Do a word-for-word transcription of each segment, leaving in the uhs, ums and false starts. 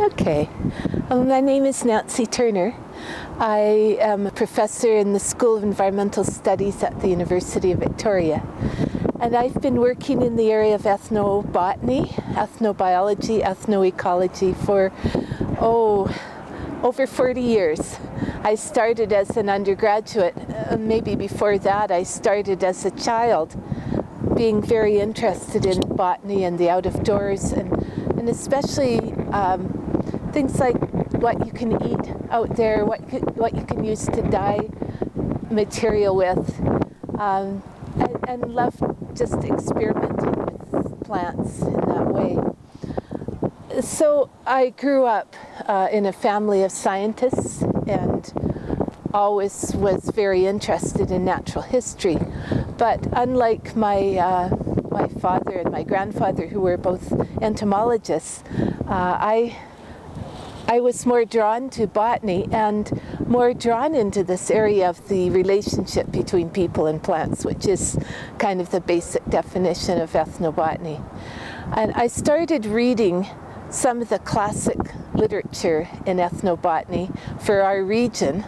Okay. Well, my name is Nancy Turner. I am a professor in the School of Environmental Studies at the University of Victoria. And I've been working in the area of ethnobotany, ethnobiology, ethnoecology for, oh, over forty years. I started as an undergraduate. Uh, maybe before that, I started as a child, being very interested in botany and the out of doors, and, and especially um, things like what you can eat out there, what, what you can use to dye material with, um, and, and love just experimenting with plants in that way. So I grew up uh, in a family of scientists and always was very interested in natural history. But unlike my, uh, my father and my grandfather, who were both entomologists, uh, I, I was more drawn to botany and more drawn into this area of the relationship between people and plants, which is kind of the basic definition of ethnobotany. And I started reading some of the classic literature in ethnobotany for our region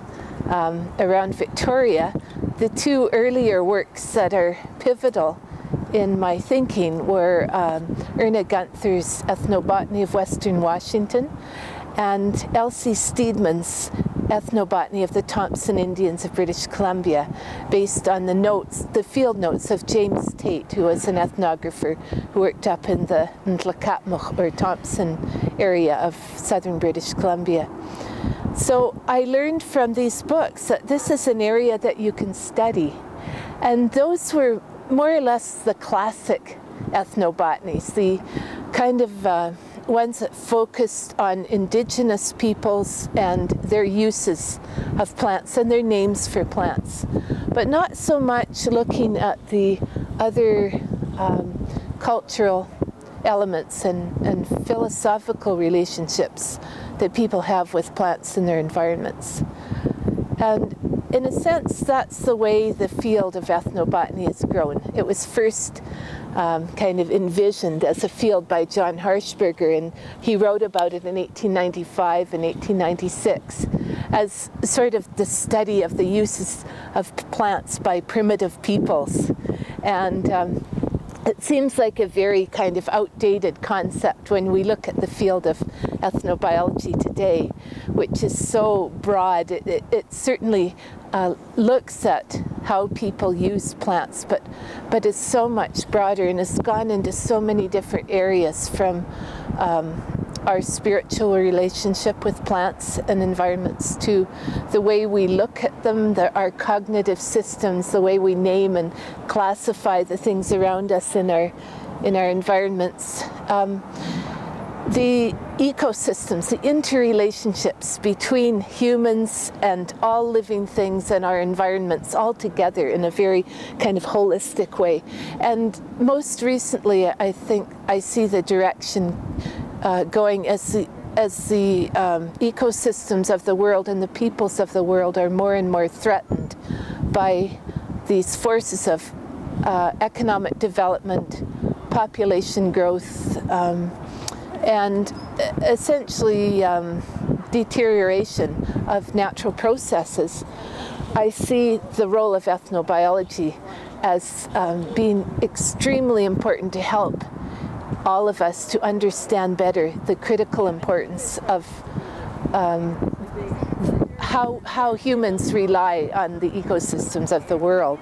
um, around Victoria. The two earlier works that are pivotal in my thinking were um, Erna Gunther's Ethnobotany of Western Washington and Elsie Steedman's Ethnobotany of the Thompson Indians of British Columbia, based on the notes, the field notes of James Tate, who was an ethnographer who worked up in the Nlaka'pamux, or Thompson area of southern British Columbia. So I learned from these books that this is an area that you can study. And those were more or less the classic ethnobotanies, the kind of uh, ones that focused on indigenous peoples and their uses of plants and their names for plants, but not so much looking at the other um, cultural elements and, and philosophical relationships that people have with plants in their environments. And in a sense, that's the way the field of ethnobotany has grown. It was first um, kind of envisioned as a field by John Harshberger, and he wrote about it in eighteen ninety-five and eighteen ninety-six as sort of the study of the uses of plants by primitive peoples. And um, it seems like a very kind of outdated concept when we look at the field of ethnobiology today, which is so broad. It, it, it certainly uh, looks at how people use plants, but, but it's so much broader and has gone into so many different areas, from um, our spiritual relationship with plants and environments to the way we look at them, the, our cognitive systems, the way we name and classify the things around us in our, in our environments. Um, the ecosystems, the interrelationships between humans and all living things and our environments all together in a very kind of holistic way. And most recently, I think I see the direction Uh, going as the, as the um, ecosystems of the world and the peoples of the world are more and more threatened by these forces of uh, economic development, population growth, um, and essentially um, deterioration of natural processes. I see the role of ethnobiology as um, being extremely important to help all of us to understand better the critical importance of um, how, how humans rely on the ecosystems of the world.